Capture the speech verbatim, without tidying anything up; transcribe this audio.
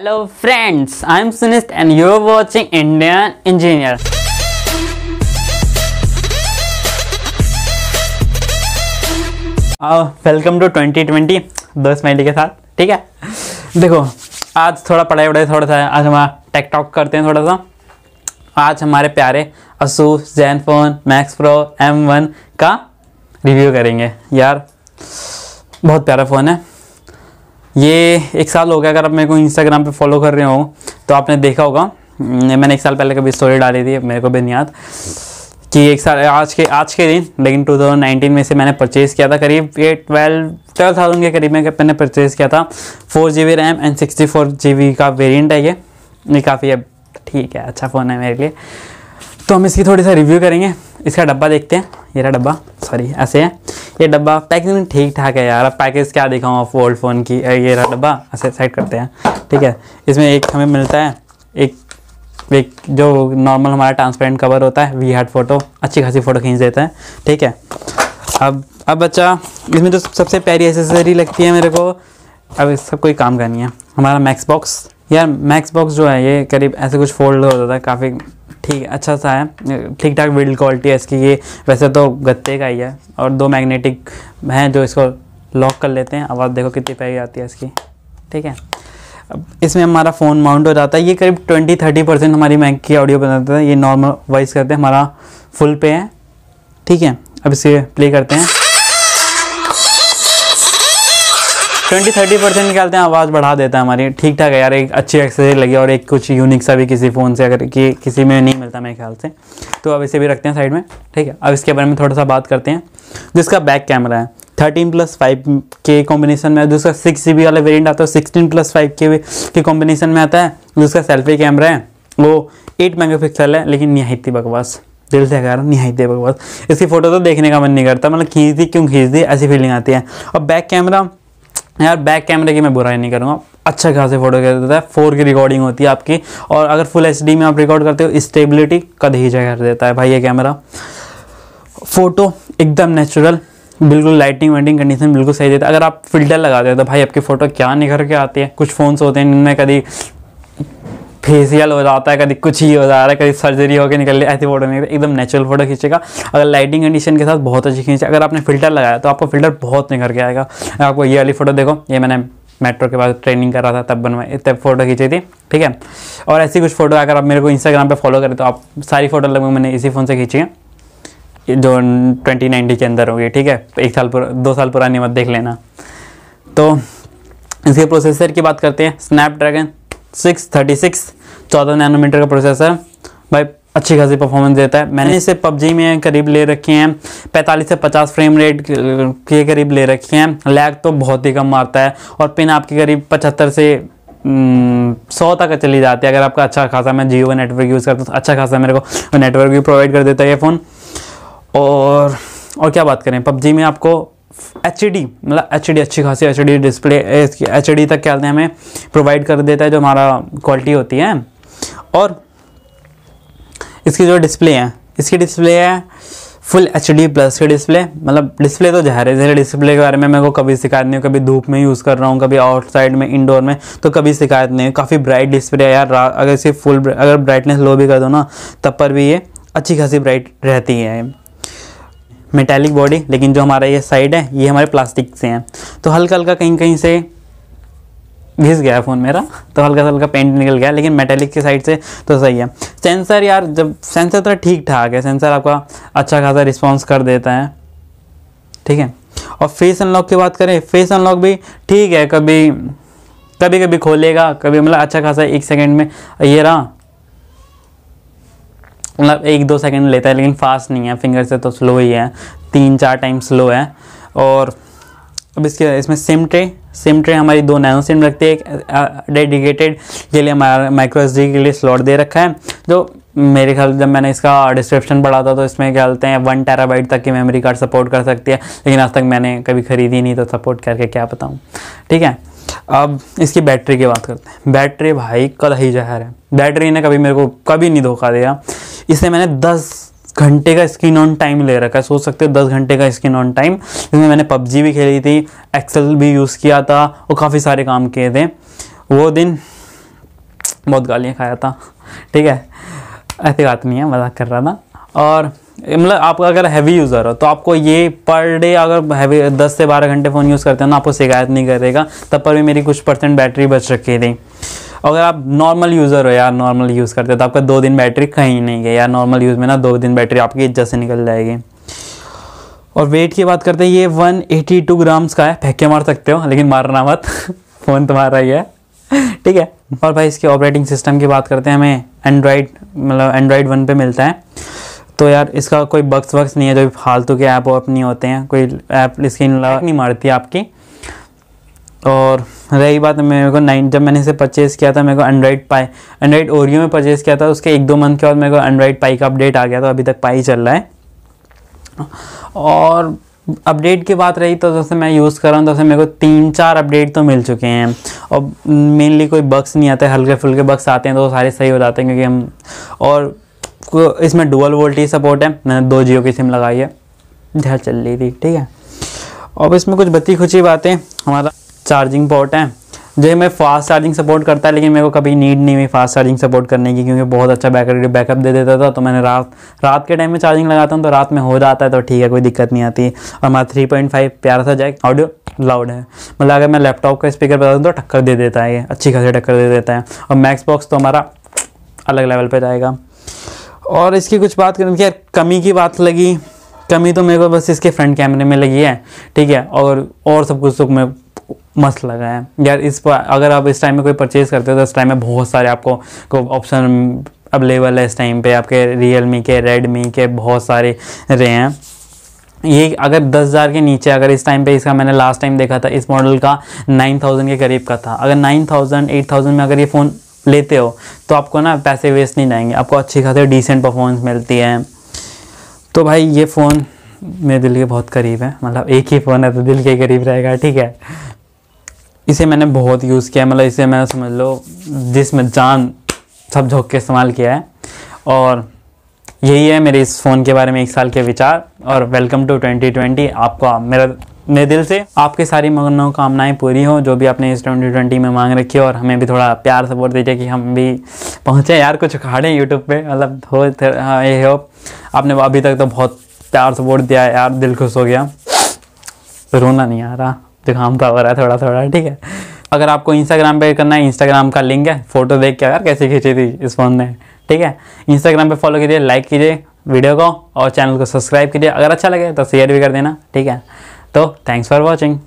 Hello friends, I am Sunist and you are watching Indian Engineer. और welcome to twenty twenty दोस्त मेहंदी के साथ, ठीक है। देखो आज थोड़ा पढ़ाई वढ़ाई थोड़ा सा, आज हमारा टेक टॉक करते हैं थोड़ा सा। आज हमारे प्यारे Asus Zenfone Max Pro M one का रिव्यू करेंगे। यार बहुत प्यारा फ़ोन है ये। एक साल हो गया, अगर आप मेरे को इंस्टाग्राम पे फॉलो कर रहे हो तो आपने देखा होगा, मैंने एक साल पहले कभी स्टोरी डाली थी, मेरे को भी नहीं याद कि एक साल आज के आज के दिन, लेकिन टू थाउजेंड नाइनटीन में से मैंने परचेज़ किया था। करीब ये ट्वेल्व ट्वेल्व थाउजेंड के करीब में मैंने परचेज़ किया था। Four G B RAM and sixty four G B का वेरियंट है ये ये काफ़ी अब ठीक है, अच्छा फ़ोन है मेरे लिए। तो हम इसकी थोड़ी सा रिव्यू करेंगे। इसका डब्बा देखते हैं। ये रहा डब्बा, सॉरी ऐसे है ये डब्बा। पैकेजिंग ठीक ठाक है यार, अब पैकेज क्या दिखाऊँ आप ओल्ड फ़ोन की। ये रहा डब्बा, ऐसे साइड करते हैं, ठीक है। इसमें एक हमें मिलता है एक एक जो नॉर्मल हमारा ट्रांसपेरेंट कवर होता है, वी हार्ड फ़ोटो, अच्छी खासी फ़ोटो खींच देता है, ठीक है। अब अब अच्छा, इसमें जो सबसे प्यारी एसेसरी लगती है मेरे को, अब इस सब कोई काम करनी है, हमारा मैक्स बॉक्स। यार मैक्स बॉक्स जो है ये करीब ऐसे कुछ फोल्ड हो जाता है, काफ़ी ठीक अच्छा सा है, ठीक ठाक बिल्ड क्वालिटी है इसकी। ये वैसे तो गत्ते का ही है और दो मैग्नेटिक हैं जो इसको लॉक कर लेते हैं। आवाज़ देखो कितनी प्यारी आती है इसकी, ठीक है। अब इसमें हमारा फ़ोन माउंट हो जाता है। ये करीब ट्वेंटी थर्टी परसेंट हमारी मैक की ऑडियो बनाता है। ये नॉर्मल वॉइस करते हैं, हमारा फुल पे है, ठीक है। अब इसे प्ले करते हैं, ट्वेंटी थर्टी परसेंट निकालते हैं, आवाज़ बढ़ा देता है हमारी, ठीक ठाक है यार। एक अच्छी एक्सेसरी लगी और एक कुछ यूनिक सा भी किसी फ़ोन से अगर कि, किसी में नहीं मिलता मेरे ख्याल से। तो अब इसे भी रखते हैं साइड में, ठीक है। अब इसके बारे में थोड़ा सा बात करते हैं। जिसका बैक कैमरा है थर्टीन प्लस फाइव के कॉम्बिनेशन में, जिसका सिक्स जी बी वाला वेरियंट आता है सिक्सटीन प्लस फाइव के के कॉम्बिनेशन में आता है। जिसका सेल्फी कैमरा है वो एट मेगा पिक्सल है, लेकिन निहायती बकवास, दिल से कह रहा हूँ निहायती बकवास। इसकी फ़ोटो तो देखने का मन नहीं करता, मतलब खींच दी क्यों खींच दी, ऐसी फीलिंग आती है। और बैक कैमरा, यार बैक कैमरे की मैं बुराई नहीं करूँगा, अच्छा खासे फोटो कर देता है। फोर की रिकॉर्डिंग होती है आपकी, और अगर फुल एचडी में आप रिकॉर्ड करते हो स्टेबिलिटी कद ही जगह कर देता है भाई ये कैमरा। फ़ोटो एकदम नेचुरल, बिल्कुल लाइटिंग वाइटिंग कंडीशन बिल्कुल सही देता है। अगर आप फ़िल्टर लगाते हो तो भाई आपकी फ़ोटो क्या निखर के आती है। कुछ फ़ोन्स होते हैं जिनमें कभी फेशियल हो जाता है, कभी कुछ ही हो जा रहा है, कभी सर्जरी होकर निकल रही, ऐसी फोटो नहीं। एकदम नेचुरल फोटो खींचेगा, अगर लाइटिंग कंडीशन के साथ बहुत अच्छी खींचे। अगर आपने फिल्टर लगाया तो आपको फिल्टर बहुत निखर के आएगा। आपको ये वाली फ़ोटो देखो, ये मैंने मेट्रो के बाद ट्रेनिंग कर रहा था तब बनवाई, तब फोटो खींची थी, ठीक है। और ऐसी कुछ फोटो अगर आप मेरे को इंस्टाग्राम पर फॉलो करें तो आप सारी फोटो लगभग मैंने इसी फ़ोन से खींची है, जो ट्वेंटी नाइनटी के अंदर होगी, ठीक है। एक साल पुरा दो साल पुरानी मत देख लेना। तो इसके प्रोसेसर की बात करते हैं। स्नैपड्रैगन सिक्स थर्टी सिक्स, चौदह नैनोमीटर का प्रोसेसर, भाई अच्छी खासी परफॉर्मेंस देता है। मैंने इसे पबजी में करीब ले रखे हैं, पैंतालीस से पचास फ्रेम रेट के करीब ले रखे हैं। लैग तो बहुत ही कम आता है और पिन आपके करीब पचहत्तर से सौ तक चली जाती है। अगर आपका अच्छा खासा, मैं जियो का नेटवर्क यूज़ करता हूँ, अच्छा खासा मेरे को नेटवर्क भी प्रोवाइड कर देता है ये फ़ोन। और और क्या बात करें, पबजी में आपको एच डी मतलब एच डी अच्छी खासी H D display H D तक कहते हैं हमें प्रोवाइड कर देता है, जो हमारा क्वालिटी होती है। और इसकी जो डिस्प्ले है, इसकी डिस्प्ले है फुल एच डी प्लस की डिस्प्ले, मतलब डिस्प्ले तो जहर है। डिस्प्ले के बारे में मेरे को कभी शिकायत नहीं हो, कभी धूप में यूज़ कर रहा हूँ, कभी आउटसाइड में, इंडोर में, तो कभी शिकायत नहीं। काफ़ी ब्राइट डिस्प्ले है यार, अगर इसे फुल अगर ब्राइटनेस लो भी कर दो ना तब पर भी ये अच्छी खासी ब्राइट रहती है। मेटालिक बॉडी, लेकिन जो हमारा ये साइड है ये हमारे प्लास्टिक से हैं, तो हल्का हल्का कहीं कहीं से घिस गया फ़ोन मेरा, तो हल्का हल्का पेंट निकल गया, लेकिन मेटालिक के साइड से तो सही है। सेंसर यार, जब सेंसर तो ठीक ठाक है, सेंसर आपका अच्छा खासा रिस्पॉन्स कर देता है, ठीक है। और फेस अनलॉक की बात करें, फेस अनलॉक भी ठीक है, कभी कभी कभी खोलेगा, कभी मतलब अच्छा खासा एक सेकेंड में, ये रहा मतलब एक दो सेकंड लेता है, लेकिन फास्ट नहीं है, फिंगर से तो स्लो ही है, तीन चार टाइम स्लो है। और अब इसके इसमें सिम ट्रे सिम ट्रे हमारी दो नैनो सिम रखते हैं, एक डेडिकेटेड के लिए हमारा माइक्रो एसडी के लिए स्लॉट दे रखा है, जो मेरे ख्याल जब मैंने इसका डिस्क्रिप्शन पढ़ा था तो इसमें क्या बोलते हैं वन टेराबाइट तक की मेमोरी कार्ड सपोर्ट कर सकती है, लेकिन आज तक मैंने कभी खरीदी नहीं, तो सपोर्ट करके क्या बताऊँ, ठीक है। अब इसकी बैटरी की बात करते हैं। बैटरी भाई कल ही जहर है, बैटरी ने कभी मेरे को कभी नहीं धोखा दिया। इससे मैंने दस घंटे का स्क्रीन ऑन टाइम ले रखा है, सोच सकते हो दस घंटे का स्क्रीन ऑन टाइम। इसमें मैंने पबजी भी खेली थी, एक्सेल भी यूज़ किया था और काफ़ी सारे काम किए थे। वो दिन बहुत गालियाँ खाया था, ठीक है, ऐसी बात नहीं है, मजाक कर रहा था। और मतलब आप अगर हैवी यूज़र हो तो आपको ये पर डे अगर हैवी दस से बारह घंटे फ़ोन यूज़ करते हो ना, आपको शिकायत नहीं करेगा, तब पर भी मेरी कुछ परसेंट बैटरी बच रखी थी। अगर आप नॉर्मल यूज़र हो यार, नॉर्मल यूज़ करते हो तो आपका दो दिन बैटरी कहीं नहीं गई यार, नॉर्मल यूज़ में ना दो दिन बैटरी आपकी इज्जत से निकल जाएगी। और वेट की बात करते हैं, ये एक सौ बयासी ग्राम्स का है, फेंक के मार सकते हो लेकिन मारना मत फ़ोन तुम्हारा ही है, ठीक है। और भाई इसके ऑपरेटिंग सिस्टम की बात करते हैं, हमें एंड्रॉयड मतलब एंड्रॉयड वन पे मिलता है, तो यार इसका कोई बक्स वक्स नहीं है, जो फालतू के ऐप वैप नहीं होते हैं, कोई ऐप इसकी नहीं मारती आपकी। और रही बात, मेरे को नाइन जब मैंने इसे परचेज़ किया था, मेरे को एंड्रॉयड पाई एंड्रॉयड ओरियो में परचेज़ किया था, उसके एक दो मंथ के बाद मेरे को एंड्रॉयड पाई का अपडेट आ गया, तो अभी तक पाई चल रहा है। और अपडेट की बात रही तो जैसे मैं यूज़ कर रहा हूँ, जैसे मेरे को तीन चार अपडेट तो मिल चुके हैं, और मेनली कोई बग्स नहीं आते, हल्के फुल्के बग्स आते हैं तो सारे सही हो जाते हैं, क्योंकि हम और इसमें डुअल वोल्टेज सपोर्ट है। मैंने दो जियो की सिम लगाई है, ध्यान चल रही थी, ठीक है। अब इसमें कुछ बत्ती खुची बातें, हमारा चार्जिंग पोर्ट है जो मैं फास्ट चार्जिंग सपोर्ट करता है, लेकिन मेरे को कभी नीड नहीं हुई फास्ट चार्जिंग सपोर्ट करने की, क्योंकि बहुत अच्छा बैकअप बैकअप दे देता था, तो मैंने रात रात के टाइम में चार्जिंग लगाता हूँ, तो रात में हो जाता है, तो ठीक है, कोई दिक्कत नहीं आती। और हमारा थ्री पॉइंट फाइव प्यारा सा जैक, ऑडियो लाउड है, मतलब अगर मैं लैपटॉप का स्पीकर बता दूँ तो टक्कर दे देता है, ये अच्छी खासी टक्कर दे देता है। और मैक्स बॉक्स तो हमारा अलग लेवल पर जाएगा। और इसकी कुछ बात करूँ यार, कमी की बात लगी, कमी तो मेरे को बस इसके फ्रंट कैमरे में लगी है, ठीक है, और और सब कुछ तो मैं मस्त लगा है यार। इस पर अगर आप इस टाइम में कोई परचेज़ करते हो तो इस टाइम में बहुत सारे आपको को ऑप्शन अवेलेबल है, इस टाइम पे आपके रियलमी के, रेडमी के बहुत सारे रहे हैं। ये अगर दस हज़ार के नीचे, अगर इस टाइम पे इसका मैंने लास्ट टाइम देखा था इस मॉडल का नाइन थाउजेंड के करीब का था, अगर नाइन थाउजेंड एट थाउजेंड में अगर ये फ़ोन लेते हो तो आपको ना पैसे वेस्ट नहीं जाएंगे, आपको अच्छी खासी डिसेंट परफॉर्मेंस मिलती है। तो भाई ये फ़ोन मेरे दिल के बहुत करीब है, मतलब एक ही फ़ोन है तो दिल के करीब रहेगा, ठीक है। इसे मैंने बहुत यूज़ किया, मतलब इसे मैं समझ लो जिसमें जान सब झोंक के इस्तेमाल किया है। और यही है मेरे इस फ़ोन के बारे में एक साल के विचार। और वेलकम टू ट्वेंटी ट्वेंटी, आपका मेरा मेरे दिल से आपके सारी मनोकामनाएं पूरी हो जो भी आपने इस ट्वेंटी ट्वेंटी में मांग रखी है। और हमें भी थोड़ा प्यार सपोर्ट दीजिए कि हम भी पहुँचे यार, कुछ उखाड़ें यूट्यूब पर, मतलब हो ये हो। आपने अभी तक तो बहुत प्यार सपोर्ट दिया यार, दिल खुश हो गया, रोना नहीं आ रहा, जुकाम तो हो रहा है थोड़ा थोड़ा, ठीक है। अगर आपको इंस्टाग्राम पे करना है, इंस्टाग्राम का लिंक है, फोटो देख के यार कैसे खींची थी इस फ़ोन ने, ठीक है। इंस्टाग्राम पे फॉलो कीजिए, लाइक कीजिए वीडियो को, और चैनल को सब्सक्राइब कीजिए, अगर अच्छा लगे तो शेयर भी कर देना, ठीक है। तो थैंक्स फॉर वॉचिंग।